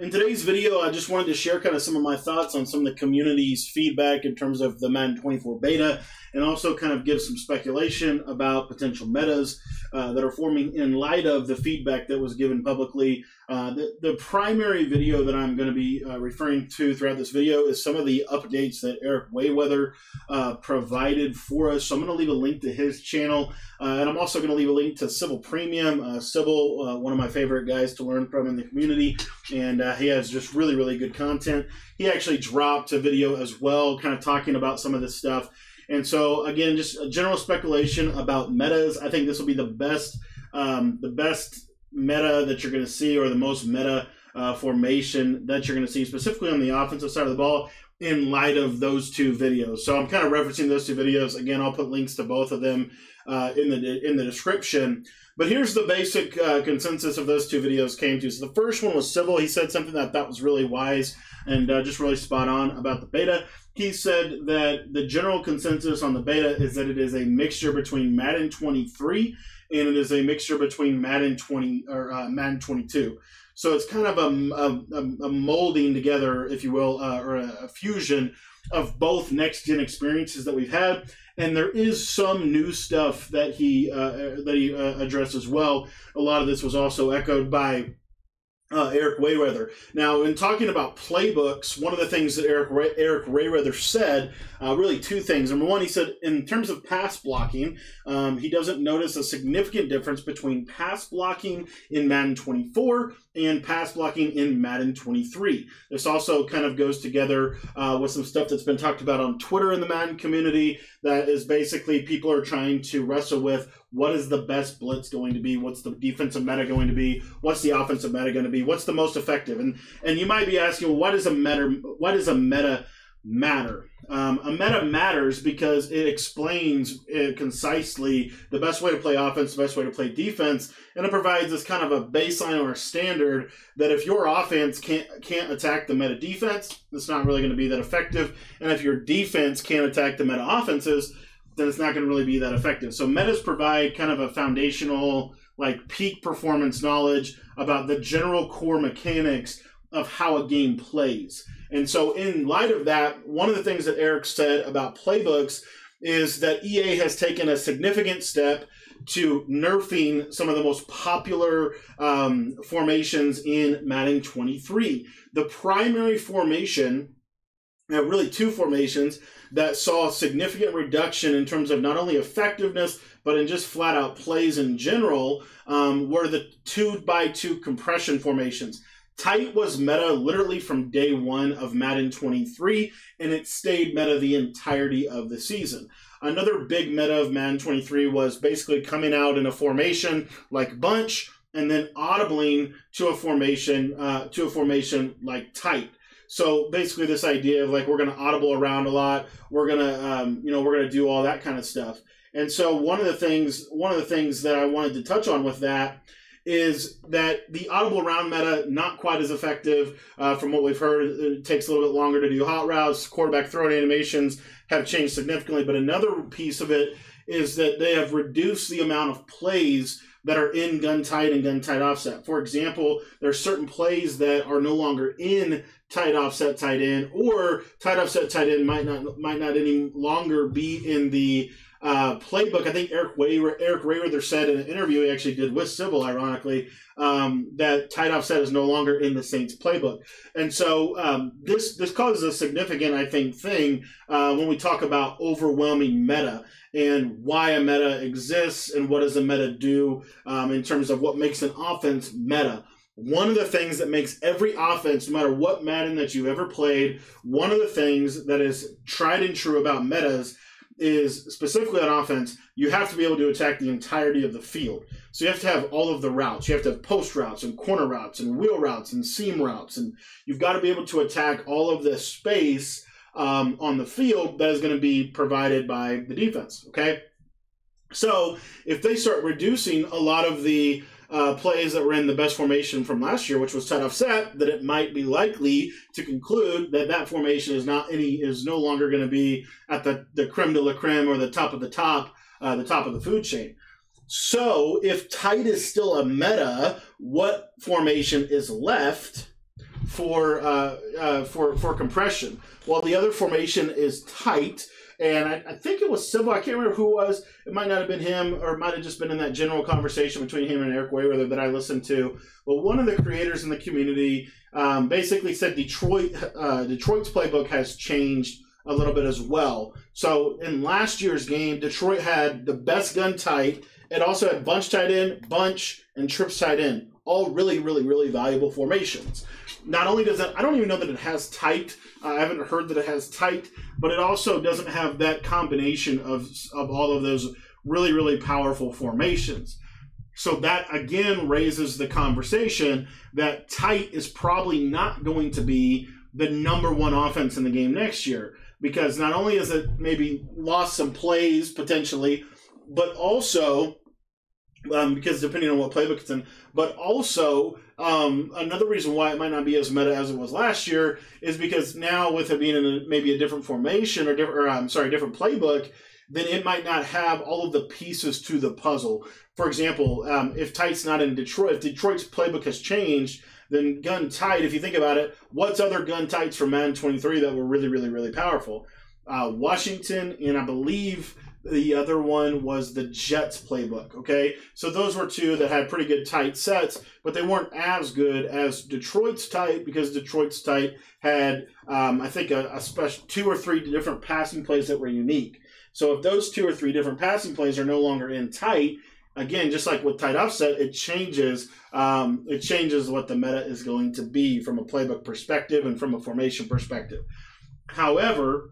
In today's video, I just wanted to share kind of some of my thoughts on some of the community's feedback in terms of the Madden 24 beta, and also kind of give some speculation about potential metas that are forming in light of the feedback that was given publicly. The primary video that I'm going to be referring to throughout this video is some of the updates that Eric Rayweather provided for us. So I'm going to leave a link to his channel, and I'm also going to leave a link to Civil Premium. Civil, one of my favorite guys to learn from in the community, and he has just really good content. He actually dropped a video as well, kind of talking about some of this stuff. And so again, just a general speculation about metas. I think this will be the best meta that you're going to see, or the most meta formation that you're going to see, specifically on the offensive side of the ball, in light of those two videos. So I'm kind of referencing those two videos. Again, I'll put links to both of them in the description. But here's the basic consensus of those two videos came to. So the first one was Civil. He said something that I thought was really wise and just really spot on about the beta. He said that the general consensus on the beta is that it is a mixture between Madden 23 and it is a mixture between Madden 22. So it's kind of a molding together, if you will, or a fusion of both next-gen experiences that we've had. And there is some new stuff that he addressed as well. A lot of this was also echoed by Eric Rayweather. Now, in talking about playbooks, one of the things that Eric Rayweather said, really two things. Number one, he said in terms of pass blocking, he doesn't notice a significant difference between pass blocking in Madden 24 and pass blocking in Madden 23. This also kind of goes together with some stuff that's been talked about on Twitter in the Madden community, that is basically people are trying to wrestle with what is the best blitz going to be, what's the defensive meta going to be, what's the offensive meta going to be, what's the most effective. And you might be asking, well, what does a meta matter? A meta matters because it explains concisely the best way to play offense, the best way to play defense, and it provides this kind of a baseline or a standard that if your offense can't attack the meta defense, it's not really going to be that effective. And if your defense can't attack the meta offenses, then it's not going to really be that effective. So metas provide kind of a foundational, like, peak performance knowledge about the general core mechanics of how a game plays. And so in light of that, one of the things that Eric said about playbooks is that EA has taken a significant step to nerfing some of the most popular formations in Madden 23. The primary formation, really two formations, that saw a significant reduction in terms of not only effectiveness, but in just flat out plays in general, were the 2x2 compression formations. Tight was meta literally from day one of Madden 23, and it stayed meta the entirety of the season. Another big meta of Madden 23 was basically coming out in a formation like bunch, and then audibling to a formation like tight. So basically this idea of, like, we're going to audible around a lot, we're going to, you know, we're going to do all that kind of stuff. And so one of the things that I wanted to touch on with that is that the audible around meta, not quite as effective from what we've heard. It takes a little bit longer to do hot routes. Quarterback throwing animations have changed significantly. But another piece of it is that they have reduced the amount of plays that are in gun tight and gun tight offset. For example, there are certain plays that are no longer in tight offset tight end, or tight offset tight end might not any longer be in the playbook. I think Eric Rayweather said in an interview he actually did with Civil, ironically, that tight offset is no longer in the Saints playbook. And so this causes a significant, I think, thing when we talk about overwhelming meta and why a meta exists and what does a meta do in terms of what makes an offense meta. One of the things that makes every offense, no matter what Madden that you've ever played, one of the things that is tried and true about metas is, specifically on offense, you have to be able to attack the entirety of the field. So you have to have all of the routes. You have to have post routes and corner routes and wheel routes and seam routes. And you've got to be able to attack all of the space on the field that is going to be provided by the defense, okay? So if they start reducing a lot of the plays that were in the best formation from last year, which was tight offset, that it might be likely to conclude that that formation is no longer going to be at the creme de la creme, or the top of the food chain. So if tight is still a meta, what formation is left for compression, while the other formation is tight. And I think it was Civil. I can't remember who it was. It might not have been him, or it might have just been in that general conversation between him and Eric Rayweather that I listened to. But one of the creators in the community basically said Detroit's playbook has changed a little bit as well. So in last year's game, Detroit had the best gun tight. It also had bunch tight end, bunch, and trips tight end. All really, really, really valuable formations. Not only does that, I don't even know that it has tight. I haven't heard that it has tight, but it also doesn't have that combination of all of those really, really powerful formations. So that, again, raises the conversation that tight is probably not going to be the #1 offense in the game next year, because not only is it maybe lost some plays potentially, but also because depending on what playbook it's in, but also another reason why it might not be as meta as it was last year is because now with it being in maybe a different formation or different playbook, then it might not have all of the pieces to the puzzle. For example, if tight's not in Detroit, if Detroit's playbook has changed, then gun tight, if you think about it, what's other gun tights from Madden 23 that were really, really, really powerful? Washington, and I believe the other one was the Jets playbook, okay? So those were two that had pretty good tight sets, but they weren't as good as Detroit's tight, because Detroit's tight had, I think, a special 2 or 3 different passing plays that were unique. So if those 2 or 3 different passing plays are no longer in tight, again, just like with tight offset, it changes what the meta is going to be from a playbook perspective and from a formation perspective. However,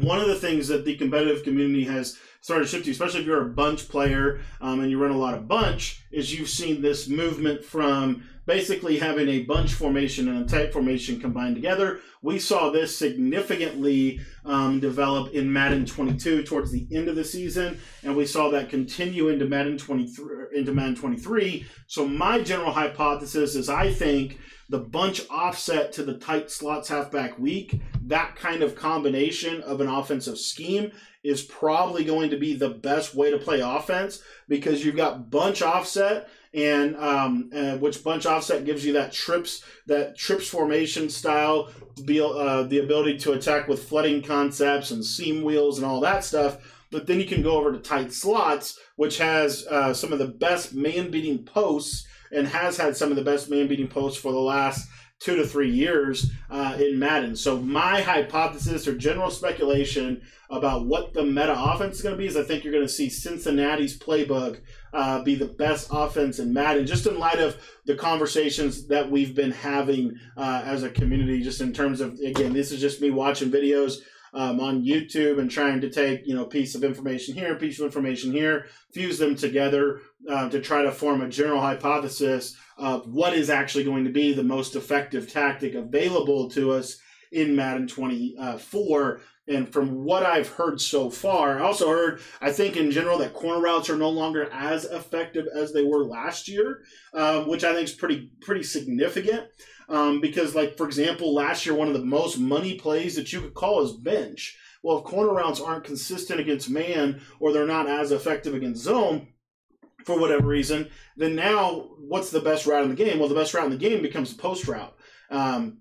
one of the things that the competitive community has started shifting, especially if you're a bunch player and you run a lot of bunch, is you've seen this movement from basically having a bunch formation and a tight formation combined together. We saw this significantly develop in Madden 22 towards the end of the season, and we saw that continue into Madden 23. So my general hypothesis is I think the bunch offset to the tight slots halfback weak, that kind of combination of an offensive scheme is probably going to be the best way to play offense, because you've got bunch offset, and which bunch offset gives you that trips formation style, the ability to attack with flooding concepts and seam wheels and all that stuff. But then you can go over to tight slots, which has some of the best man-beating posts, and has had some of the best man-beating posts for the last 2 to 3 years in Madden. So my hypothesis or general speculation about what the meta offense is going to be is I think you're going to see Cincinnati's playbook be the best offense in Madden, just in light of the conversations that we've been having as a community, just in terms of, again, this is just me watching videos on YouTube and trying to take, you know, piece of information here, piece of information here, fuse them together to try to form a general hypothesis of what is actually going to be the most effective tactic available to us in Madden 24. And from what I've heard so far, I also heard, I think in general, that corner routes are no longer as effective as they were last year, which I think is pretty significant. Because, like, for example, last year, one of the most money plays that you could call is bench. Well, if corner routes aren't consistent against man, or they're not as effective against zone for whatever reason, then now what's the best route in the game? Well, the best route in the game becomes the post route.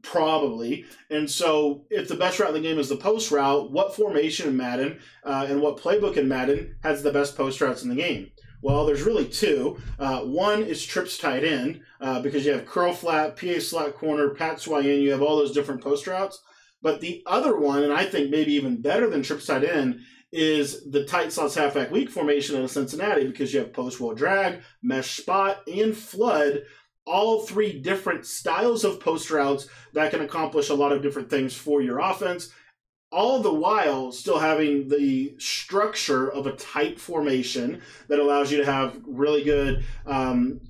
Probably. And so if the best route in the game is the post route, what formation in Madden and what playbook in Madden has the best post routes in the game? Well, there's really 2. One is trips tight end, because you have curl flat, PA slot corner, Pat Swyan, you have all those different post routes. But the other one, and I think maybe even better than trips tight end, is the tight slots halfback weak formation in Cincinnati, because you have post roll drag, mesh spot, and flood. All 3 different styles of post routes that can accomplish a lot of different things for your offense, all the while still having the structure of a tight formation that allows you to have really good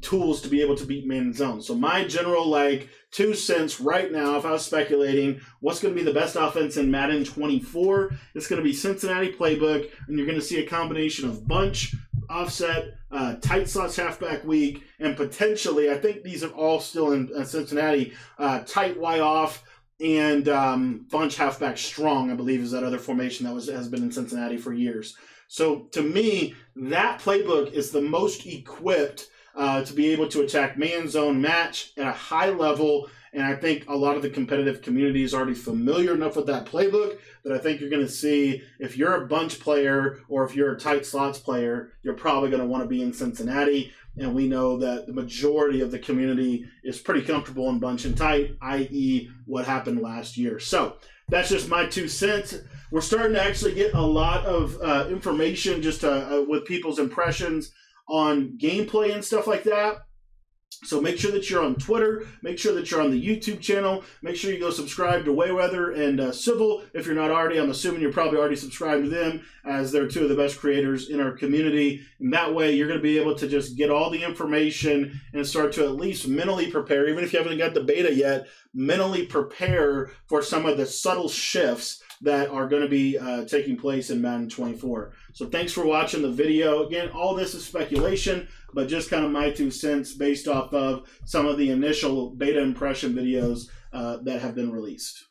tools to be able to beat man in zone. So my general, like, 2 cents right now, if I was speculating what's going to be the best offense in Madden 24, it's going to be Cincinnati playbook, and you're going to see a combination of bunch, offset, tight slots halfback weak, and potentially, I think these are all still in Cincinnati, tight Y off, and bunch halfback strong, I believe, is that other formation that has been in Cincinnati for years. So to me, that playbook is the most equipped to be able to attack man, zone, match at a high level. And I think a lot of the competitive community is already familiar enough with that playbook that I think you're going to see, if you're a bunch player or if you're a tight slots player, you're probably going to want to be in Cincinnati. And we know that the majority of the community is pretty comfortable in bunch and tight, i.e. what happened last year. So that's just my 2 cents. We're starting to actually get a lot of information just with people's impressions on gameplay and stuff like that. So make sure that you're on Twitter. Make sure that you're on the YouTube channel. Make sure you go subscribe to Rayweather and Civil if you're not already. I'm assuming you're probably already subscribed to them, as they're two of the best creators in our community. And that way you're going to be able to just get all the information and start to at least mentally prepare, even if you haven't got the beta yet, mentally prepare for some of the subtle shifts that are going to be taking place in Madden 24. So thanks for watching the video. Again, all this is speculation, but just kind of my 2 cents based off of some of the initial beta impression videos that have been released.